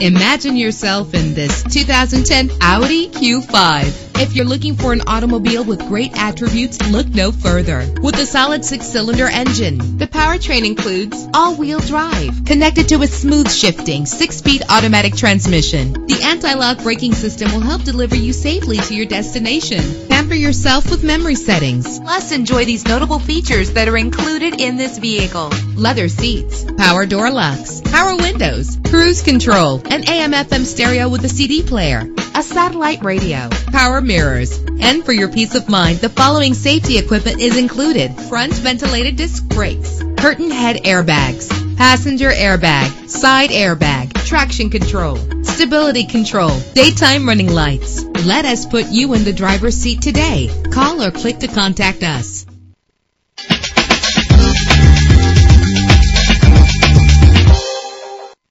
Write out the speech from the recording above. Imagine yourself in this 2010 Audi Q5. If you're looking for an automobile with great attributes, look no further. With a solid 6-cylinder engine, the powertrain includes all-wheel drive, connected to a smooth shifting 6-speed automatic transmission. The anti-lock braking system will help deliver you safely to your destination. Pamper yourself with memory settings. Plus, enjoy these notable features that are included in this vehicle: leather seats, power door locks, power windows, cruise control, an AM/FM stereo with a CD player, a satellite radio, power mirrors. And for your peace of mind, the following safety equipment is included: front ventilated disc brakes, curtain head airbags, passenger airbag, side airbag, traction control, stability control, daytime running lights. Let us put you in the driver's seat today. Call or click to contact us.